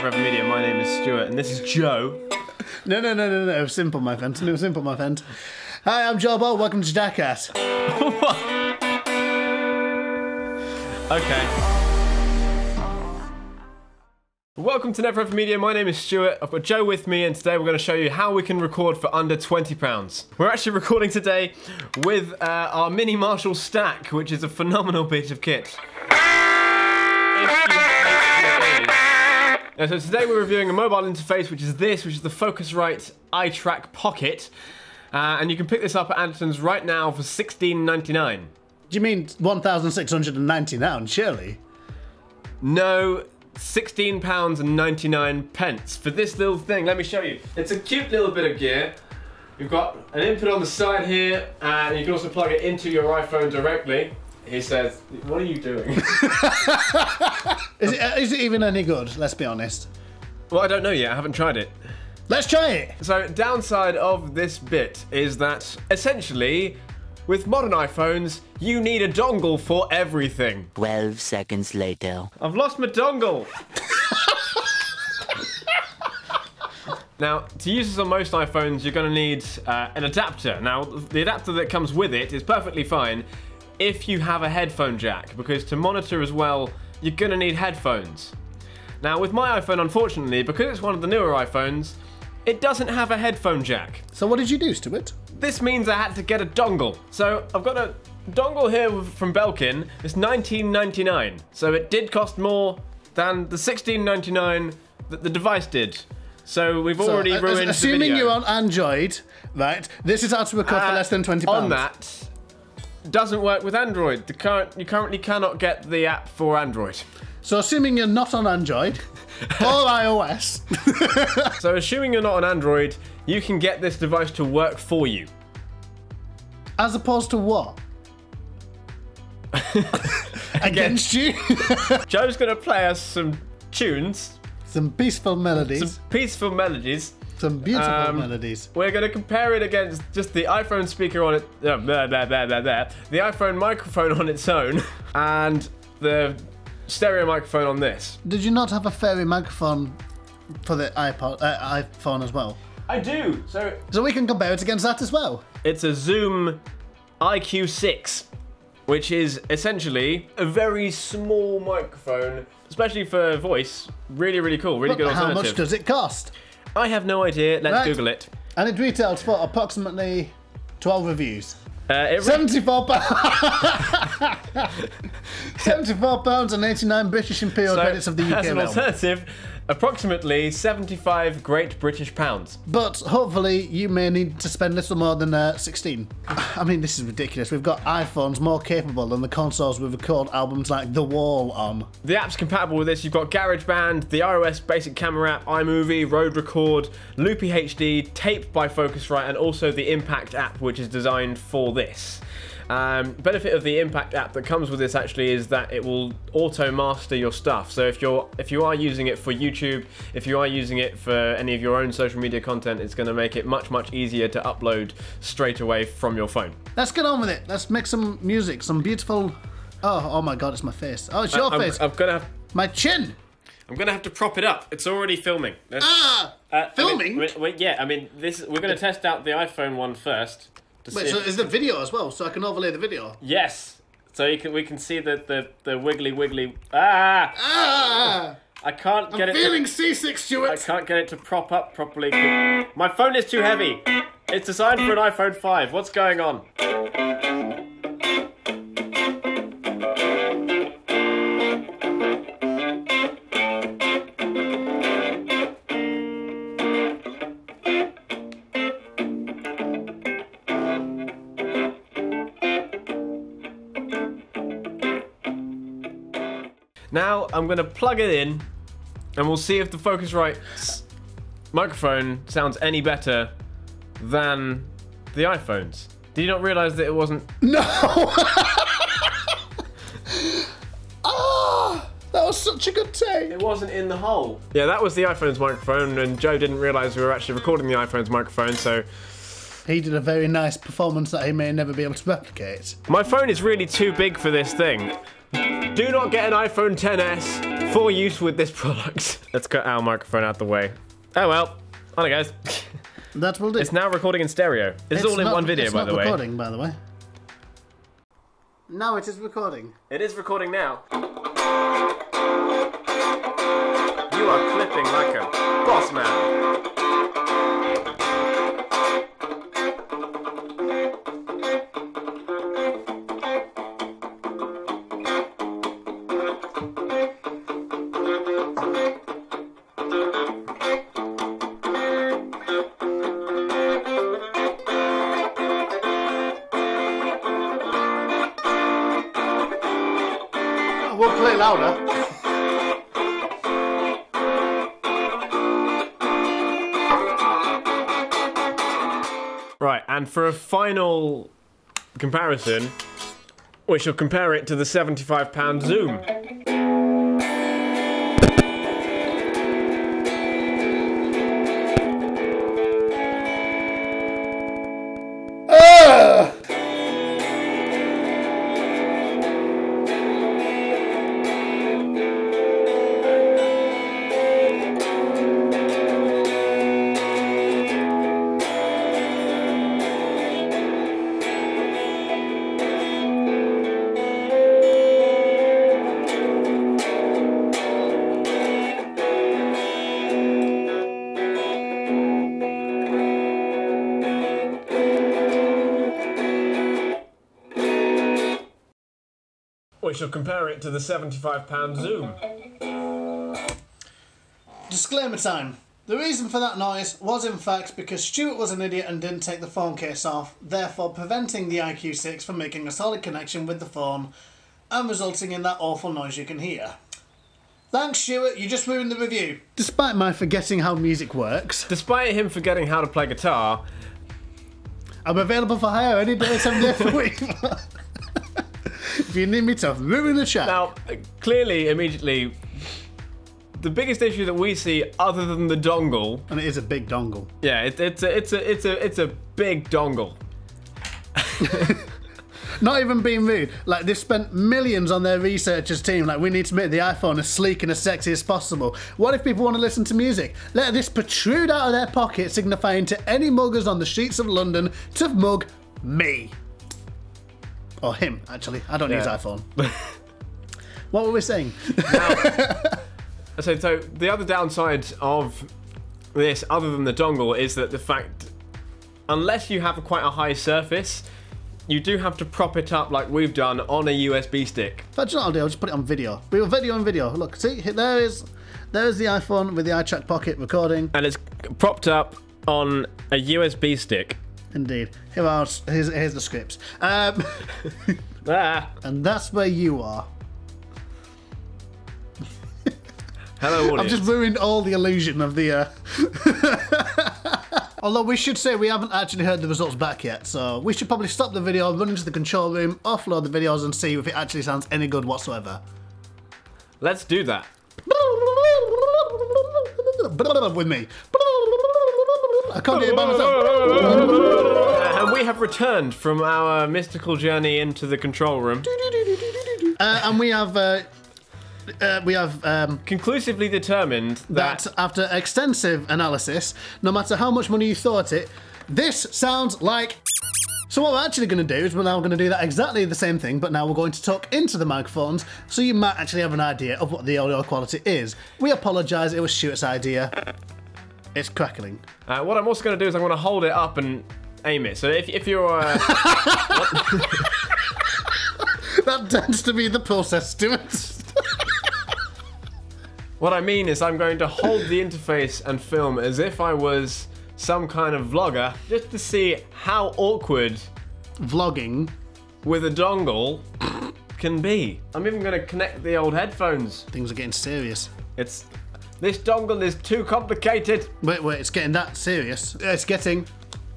Never Ever Media. My name is Stuart, and this is Joe. No. Simple, my friend. No, simple, my friend. Hi, I'm Joe Ball. Welcome to Jackass. Okay. Welcome to Never Ever Media. My name is Stuart. I've got Joe with me, and today we're going to show you how we can record for under £20. We're actually recording today with our mini Marshall stack, which is a phenomenal piece of kit. So today we're reviewing a mobile interface, which is this, which is the Focusrite iTrack Pocket, and you can pick this up at Anderson's right now for $16.99. Do you mean £1,699, surely? No, £16.99 for this little thing. Let me show you. It's a cute little bit of gear. You've got an input on the side here, and you can also plug it into your iPhone directly. He says, what are you doing? Is it even any good? Let's be honest. Well, I don't know yet. I haven't tried it. Let's try it. So downside of this bit is that essentially with modern iPhones, you need a dongle for everything. 12 seconds later. I've lost my dongle. Now, to use this on most iPhones, you're going to need an adapter. Now, the adapter that comes with it is perfectly fine if you have a headphone jack, because to monitor as well, you're gonna need headphones. Now with my iPhone, unfortunately, because it's one of the newer iPhones, it doesn't have a headphone jack. So what did you do to it? This means I had to get a dongle. So I've got a dongle here from Belkin. It's $19.99. So it did cost more than the $16.99 that the device did. So we've already ruined the video. Assuming you're on Android, right? This is how to record for less than £20. On that, doesn't work with Android. You currently cannot get the app for Android. So assuming you're not on Android, or iOS. So assuming you're not on Android, you can get this device to work for you. As opposed to what? Against you? Joe's gonna play us some tunes. Some peaceful melodies. Some peaceful melodies. Some beautiful melodies. We're going to compare it against just the iPhone speaker on it, the iPhone microphone on its own, and the stereo microphone on this. Did you not have a fairy microphone for the iPhone as well? I do. So we can compare it against that as well. It's a Zoom IQ6, which is essentially a very small microphone, especially for voice. Really, really cool. Really good alternative. How much does it cost? I have no idea. Let's Google it. And it retails for approximately 12 reviews. £74. £74 and 89 British Imperial credits of the UK. As an alternative, approximately 75 Great British pounds. But hopefully you may need to spend little more than 16. I mean, this is ridiculous. We've got iPhones more capable than the consoles we record albums like The Wall on. The app's compatible with this. You've got GarageBand, the iOS basic camera app, iMovie, Rode Record, Loopy HD, Tape by Focusrite, and also the Impact app, which is designed for this. Benefit of the Impact app that comes with this actually is that it will auto master your stuff. So if you are using it for YouTube, if you are using it for any of your own social media content, it's going to make it much, much easier to upload straight away from your phone. Let's get on with it. Let's make some music, some beautiful. Oh my God, it's my face. Oh, it's your face. I'm gonna have my chin. I'm gonna have to prop it up. It's already filming. Filming? I mean, we're gonna test out the iPhone one first. Wait, so is the video as well? So I can overlay the video? Yes. So we can see the wiggly. I can't get it. I'm feeling seasick, Stuart. I can't get it to prop up properly. My phone is too heavy. It's designed for an iPhone 5. What's going on? Now I'm going to plug it in and we'll see if the Focusrite microphone sounds any better than the iPhone's. Did you not realise that it wasn't? No! Oh, that was such a good take. It wasn't in the hole. Yeah, that was the iPhone's microphone, and Joe didn't realise we were actually recording the iPhone's microphone, so... He did a very nice performance that he may never be able to replicate. My phone is really too big for this thing. Do not get an iPhone XS for use with this product. Let's cut our microphone out the way. Oh well. All right, guys. That will do. It's now recording in stereo. This is all in one video, by the way. It's recording, by the way. No, it is recording. It is recording now. You are clipping like a boss man. We'll play louder. Right, and for a final comparison, we shall compare it to the £75 Zoom. We shall compare it to the £75 Zoom. Disclaimer time. The reason for that noise was in fact because Stuart was an idiot and didn't take the phone case off, therefore preventing the IQ6 from making a solid connection with the phone and resulting in that awful noise you can hear. Thanks, Stuart, you just ruined the review. Despite my forgetting how music works. Despite him forgetting how to play guitar. I'm available for hire any day, 7 days per week. If you need me to ruin the chat. Now, clearly, immediately, the biggest issue that we see, other than the dongle, and it is a big dongle. Yeah, it's a big dongle. Not even being rude. Like, they've spent millions on their researchers team. Like, we need to make the iPhone as sleek and as sexy as possible. What if people want to listen to music? Let this protrude out of their pocket, signifying to any muggers on the streets of London to mug me. Or him, actually. I don't use iPhone. What were we saying? Now, so the other downside of this, other than the dongle, is that the fact, unless you have quite a high surface, you do have to prop it up like we've done on a USB stick. That's not what I'll do. I'll just put it on video. We were video on video. Look, see, there is the iPhone with the iTrack Pocket recording. And it's propped up on a USB stick. Indeed. Here's the scripts. And that's where you are. Hello, audience. I've just ruined all the illusion of the... Although we should say we haven't actually heard the results back yet, so we should probably stop the video, run into the control room, offload the videos and see if it actually sounds any good whatsoever. Let's do that. With me. I can't do it by myself. And we have returned from our mystical journey into the control room. And we have conclusively determined that after extensive analysis, no matter how much money you thought it, this sounds like... So what we're actually going to do is we're now going to do that exactly the same thing, but now we're going to talk into the microphones, so you might actually have an idea of what the audio quality is. We apologise, it was Stuart's idea. It's crackling. What I'm also going to do is I'm going to hold it up and aim it. So if you're... That tends to be the process, Stuart. What I mean is I'm going to hold the interface and film as if I was some kind of vlogger, just to see how awkward... Vlogging. With a dongle can be. I'm even going to connect the old headphones. Things are getting serious. It's... This dongle is too complicated. Wait, it's getting that serious. It's getting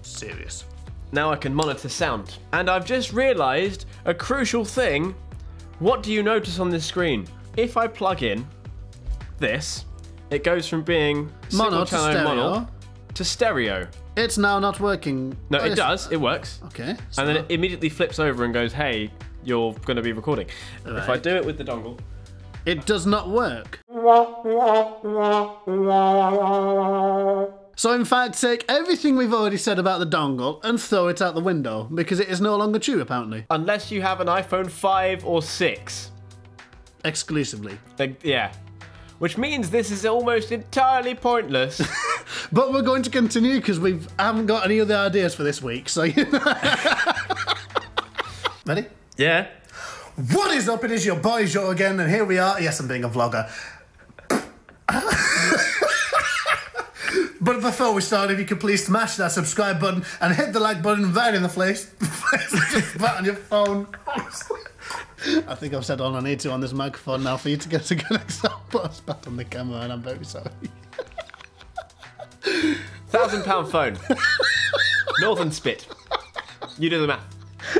serious. Now I can monitor sound. And I've just realized a crucial thing. What do you notice on this screen? If I plug in this, it goes from being mono to stereo. It's now not working. No, it does. It works. Okay. So and then it immediately flips over and goes, hey, you're going to be recording. Right. If I do it with the dongle, it does not work. So in fact, take everything we've already said about the dongle and throw it out the window, because it is no longer true, apparently. Unless you have an iPhone 5 or 6. Exclusively. Like, yeah. Which means this is almost entirely pointless. But we're going to continue because we haven't got any other ideas for this week, so you know. Ready? Yeah. What is up? It is your boy Joe again, and here we are. Yes, I'm being a vlogger. But before we start, if you could please smash that subscribe button and hit the like button right in the face. Just that on your phone. I think I've said all I need to on this microphone now for you to get a good example. It's back on the camera and I'm very sorry. £1,000 phone. Northern Spit. You do the math.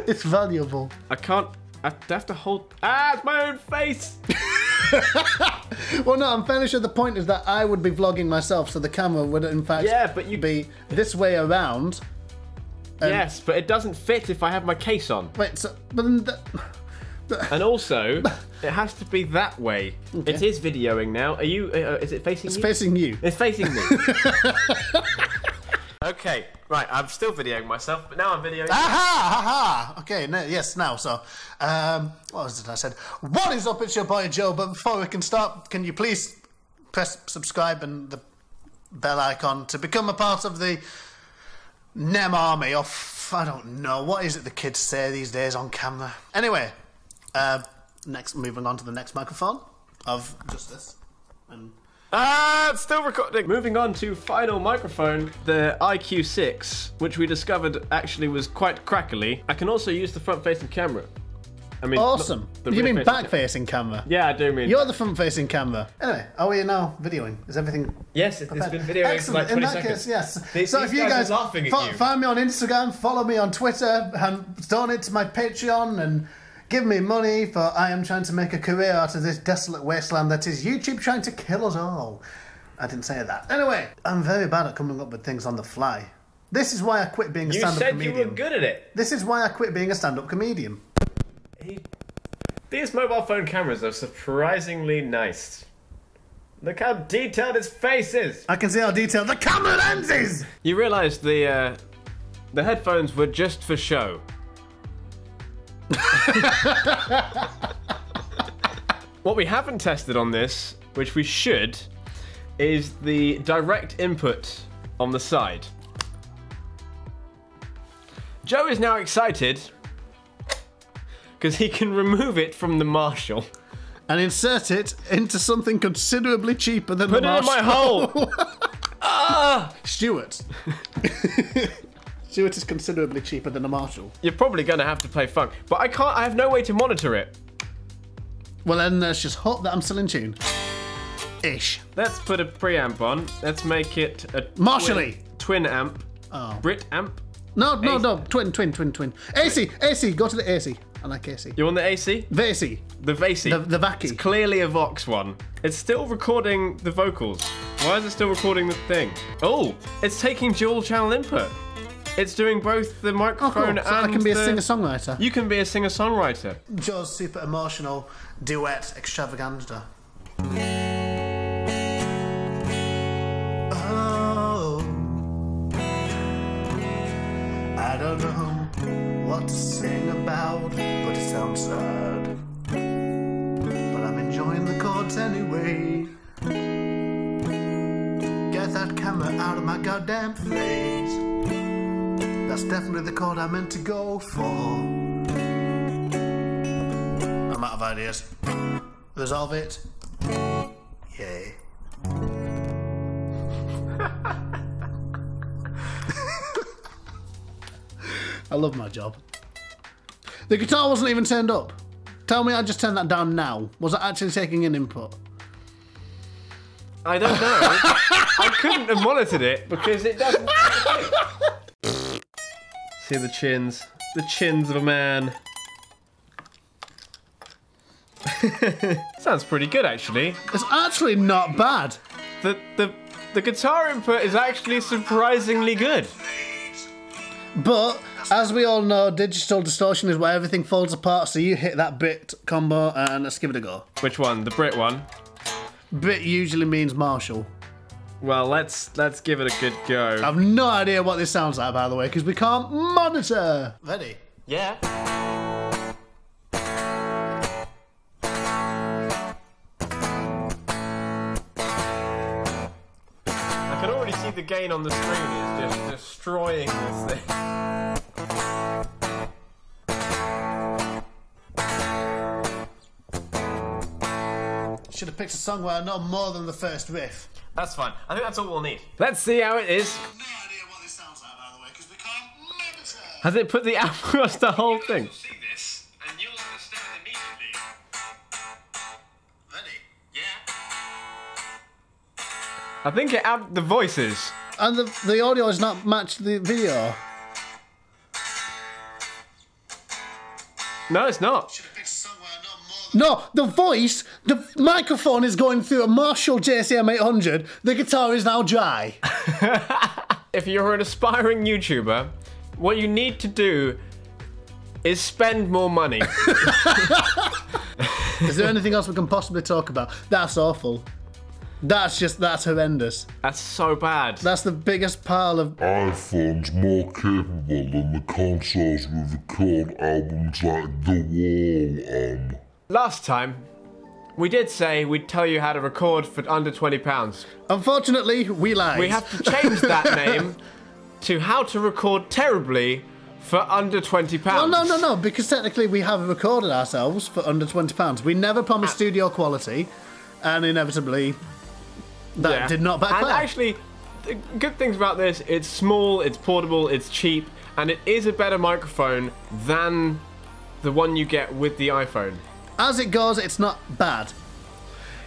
It's valuable. I can't. I have to hold. Ah, it's my own face! Well, no, I'm fairly sure the point is that I would be vlogging myself, so the camera would, in fact, be this way around. Yes, but it doesn't fit if I have my case on. Wait, so. But then and also, it has to be that way. Okay. It is videoing now. Are you. Is it facing me? It's facing you. It's facing me. Okay, right, I'm still videoing myself, but now I'm videoing. Aha! Aha! Okay, no, yes, now, so, what was it I said? What is up, it's your boy Joe, but before we can start, can you please press subscribe and the bell icon to become a part of the NEM army, or I don't know, what is it the kids say these days on camera? Anyway, next, moving on to the next microphone of just this, and... Ah, it's still recording. Moving on to final microphone, the IQ6, which we discovered actually was quite crackly. I can also use the front-facing camera. I mean, awesome. You mean back-facing camera? Yeah, I do mean. You're the front-facing camera. Anyway, are we now videoing? Is everything? Yes, it's been videoing for like 20 seconds. In that case, yes. So if you guys find me on Instagram, follow me on Twitter, and donate to my Patreon, and. Give me money, for I am trying to make a career out of this desolate wasteland that is YouTube trying to kill us all. I didn't say that. Anyway, I'm very bad at coming up with things on the fly. This is why I quit being a stand-up comedian. You said you were good at it. This is why I quit being a stand-up comedian. These mobile phone cameras are surprisingly nice. Look how detailed his face is. I can see how detailed the camera lens is. You realise the headphones were just for show. What we haven't tested on this, which we should, is the direct input on the side. Joe is now excited because he can remove it from the Marshall and insert it into something considerably cheaper than the Marshall. Put it in my hole. Ah, Stuart. So it is considerably cheaper than a Marshall. You're probably going to have to play funk, but I can't. I have no way to monitor it. Well, then let's just hope that I'm still in tune. Ish. Let's put a preamp on. Let's make it a Marshally twin amp. Oh. Brit amp. No, no, no. Twin. AC. Go to the AC. I like AC. You want the AC? Vacy. The Vacy. The Vacy. It's clearly a Vox one. It's still recording the vocals. Why is it still recording the thing? Oh, it's taking dual channel input. It's doing both the microphone and I can be a singer-songwriter. You can be a singer-songwriter. Joe's super emotional duet extravaganza. Oh, I don't know what to sing about, but it sounds sad. But I'm enjoying the chords anyway. Get that camera out of my goddamn face. That's definitely the chord I meant to go for. I'm out of ideas. Resolve it. Yay. I love my job. The guitar wasn't even turned up. Tell me I just turned that down now. Was it actually taking in input? I don't know. I couldn't have monitored it because it doesn't... See the chins of a man. Sounds pretty good, actually. It's actually not bad. The guitar input is actually surprisingly good. But as we all know, digital distortion is where everything falls apart, so you hit that bit combo and let's give it a go. Which one? The Brit one? Brit usually means Marshall. Well, let's give it a good go. I've no idea what this sounds like, by the way, because we can't monitor. Ready? Yeah. I can already see the gain on the screen is just destroying this thing. Should have picked a song where I know more than the first riff. That's fine. I think that's all we'll need. Let's see how it is. I have no idea what this sounds like, by the way, because we can't monitor. Has it put the app across the whole thing? You'll see this, and you'll understand immediately. Ready? Yeah. I think it added the voices. And the audio has not matched the video. No, it's not. No, the voice, the microphone is going through a Marshall JCM 800. The guitar is now dry. If you're an aspiring YouTuber, what you need to do is spend more money. Is there anything else we can possibly talk about? That's awful. That's horrendous. That's so bad. That's the biggest pile of iPhones more capable than the consoles with record albums like The Wall on. Last time, we did say we'd tell you how to record for under £20. Unfortunately, we lied. We have to change that name to how to record terribly for under £20. Well, no, because technically we have recorded ourselves for under £20. We never promised studio quality, and inevitably, that did not backfire. And actually, the good things about this, it's small, it's portable, it's cheap, and it is a better microphone than the one you get with the iPhone. As it goes, it's not bad.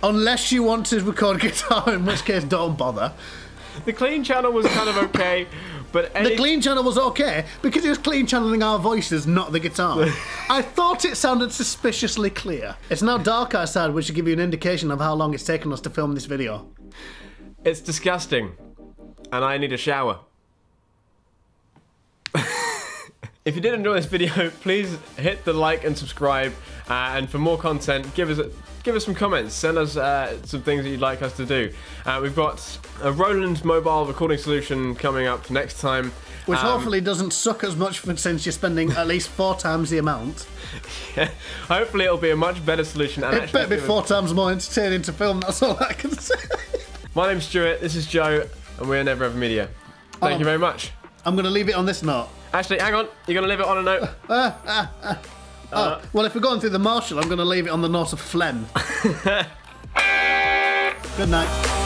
Unless you want to record guitar, in which case, don't bother. The clean channel was kind of okay, but... The clean channel was okay, because it was clean channeling our voices, not the guitar. I thought it sounded suspiciously clear. It's now dark outside, which should give you an indication of how long it's taken us to film this video. It's disgusting, and I need a shower. If you did enjoy this video, please hit the like and subscribe. And for more content, give us some comments. Send us some things that you'd like us to do. We've got a Roland mobile recording solution coming up next time. Which hopefully doesn't suck as much since you're spending at least 4 times the amount. Yeah, hopefully it'll be a much better solution. And it better be 4 times more entertaining to film, that's all I can say. My name's Stuart, this is Joe, and we're Never Ever Media. Thank you very much. I'm going to leave it on this note. Actually, hang on. You're going to leave it on a note. Well, if we're going through the Marshall, I'm going to leave it on the note of phlegm. Good night.